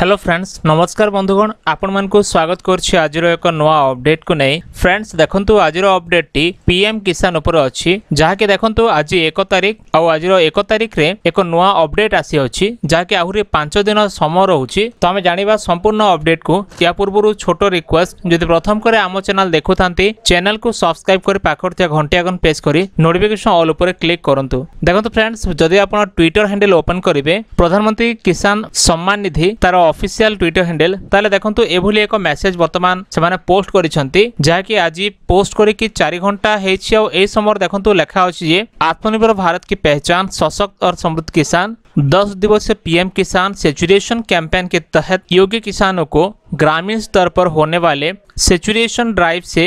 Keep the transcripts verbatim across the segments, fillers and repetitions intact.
Hello friends नमस्कार बंधुगण आपण मानकु स्वागत करछि आजिर एक नवा अपडेट को नै फ्रेंड्स देखंतु आजिर अपडेट टी पीएम किसान उपर अछि जाके देखंतु आज एक तारिख आ आजिर एक तारिख रे एक नवा अपडेट आसी अछि जाके आहुरी पाँच दिन समय रहउछि त हम जानिबा संपूर्ण अपडेट को या पूर्वरु छोट रिक्वेस्ट जदि प्रथम करे आम चैनल देखुथांती चैनल को सब्सक्राइब करि पाखरथिया घंटी आइकन प्रेस करि नोटिफिकेशन ऑल उपर क्लिक करंतु देखंतु फ्रेंड्स जदि आपण ट्विटर हैंडल ओपन करिवे प्रधानमंत्री किसान सम्मान निधि तार ऑफिशियल ट्विटर हैंडल ताले देखंतु एभुली एको मैसेज वर्तमान सेमाने पोस्ट करिसंती जाकी आजि पोस्ट करी कि चार घंटा हेछि आ ए समर देखंतु लेखा अछि जे आत्मनिर्भर भारत की पहचान सशक्त और समृद्ध किसान दस दिवसीय पीएम किसान सेचुरेशन कैंपेन के तहत योग्य किसानों को ग्रामीण स्तर पर होने वाले सेचुरेशन ड्राइव से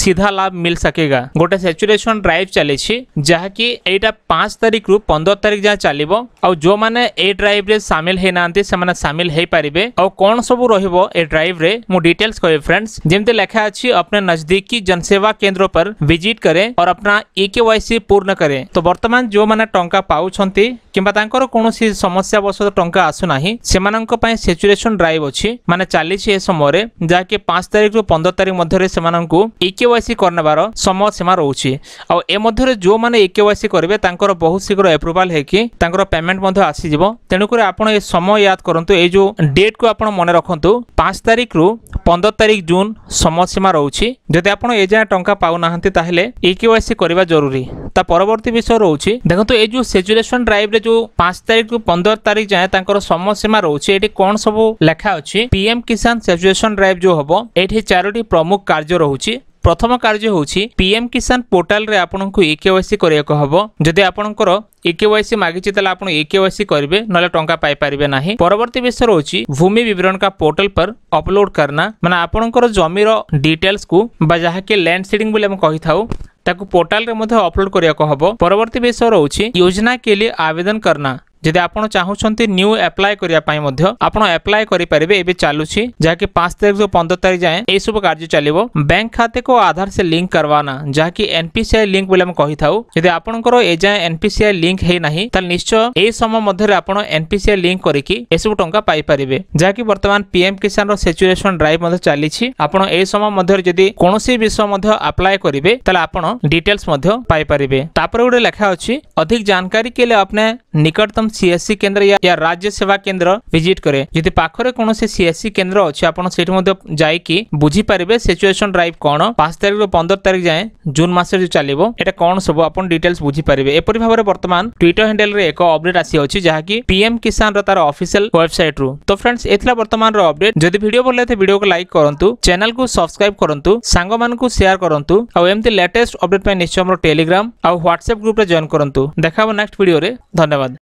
सीधा लाभ मिल सकेगा। गोटे सेचुरेशन ड्राइव चली जहाँकि एटा पाँच तारीख रु पंद्रह तारीख जाए चलो आ जो मैंने ए ड्राइव रे सामिल है ना से सामिल हो पारे आ कौन सब रहिबो ए ड्राइव रे मु डिटेल्स कहे फ्रेंड्स जमती लिखा अच्छी अपने नजदीकी जनसेवा केंद्र पर विजिट करें और अपना ई के वाई सी पूर्ण करें। तो बर्तमान जो मैंने टंका पाउछंती किंबा तांकर कोनोसी समस्यावशत टंका आसु नाही सेमानंक पय सेचुरेशन ड्राइव अछि माने चाली छे समरे जाके पाँच तारिख रो पंद्रह तारिख मध्ये रे सेमानंकु ईकेवाईसी करनबार समय सीमा रहउछि आ ए मध्ये रे जो माने ईकेवाईसी करबे तांकर बहुत शीघ्र अप्रूवल हेकी तांकर पेमेंट मध्ये आसी जिवो। तेनु करे आपण ए समय याद करंतु ए जो डेट को आपण मने रखंतु पाँच तारिख रो पंद्रह तारिख जून समय सीमा रहउछि। जदि आपण ए जाय टंका पाउ नाहंती ताहेले ईकेवाईसी करबा जरूरी ता परवर्ती विषय रहउछि। देखंतु ए जो सेचुरेशन ड्राइव जो पाँच तारिख रु पंद्रह तारिख जाए तांकर समय सीमा रहउछि एठी कोन सब लेखा अछि पीएम किसान सेचुरेशन ड्राइव जो हबो एठी चारोटी प्रमुख कार्य रहउछि। प्रथम कार्य होछि पीएम किसान पोर्टल रे आपनकु ईकेवाईसी करिया को हबो जदि आपनकर ईकेवाईसी मागिछि तले आपन ईकेवाईसी करबे नले टंका पाई पारिबे नाही। परवर्ती विषय होछि भूमि विवरण का पोर्टल पर अपलोड करना माने आपनकर जमीर डिटेल्स को बा जहा के लैंड सीडिंग बोले हम कहि थाउ ताकु पोर्टल रे मध्ये अपलोड करिया को हबो। परवर्ती विषय रहउछि योजना के लिए आवेदन करना जदि आप चाहते न्यू एप्लाय करने एप्लाय करेंगे एवं चलुची जहाँकि पाँच तारीख से पंद्रह तारीख जाए ये सब कार्य चलो। बैंक खाते को आधार से लिंक करवाना जहाँकि एनपीसीआई लिंक बोले हम कही था जदि आपंकर ए जाए एनपीसीआई लिंक है ना ताल निश्चय ए समय मध्य आप एनपीसीआई लिंक करके सब टंका पाई पारे जहाँकि बर्तमान पीएम किसान सेचुरेशन ड्राइव चली समय मध्य कौन विषय आप्लाय करेंगे आप डिटेल्स पाई पारे। तापर गोटे लेखा अच्छी अधिक जानकारी के लिए अपने निकटतम सीएससी केंद्र या, या राज्य सेवा केंद्र विजिट करे यदि पाखरे कोनो से सीएससी केंद्र अछि आपण सेठी मध्ये जाई की बुझी पारिबे सेचुएशन ड्राइव कोन पाँच तारिख रो पंद्रह तारिख जाए जून मासे जो चलिबो एटा कोन सब आपण डिटेल्स बुझी पारिबे। एपरि भाबरे वर्तमान ट्विटर हैंडल रे एको अपडेट आसी अछि जहाकी पीएम किसान रो तार ऑफिशियल वेबसाइट रो। तो फ्रेंड्स एथला वर्तमान रो अपडेट जदि वीडियो भले ते वीडियो को लाइक करंतु चैनल को सब्सक्राइब करंतु सांग मान को शेयर करंतु आ एमते लेटेस्ट अपडेट पे निश्चय हमरो टेलीग्राम आ व्हाट्सएप ग्रुप रे जॉइन करंतु। देखाबो नेक्स्ट वीडियो रे धन्यवाद।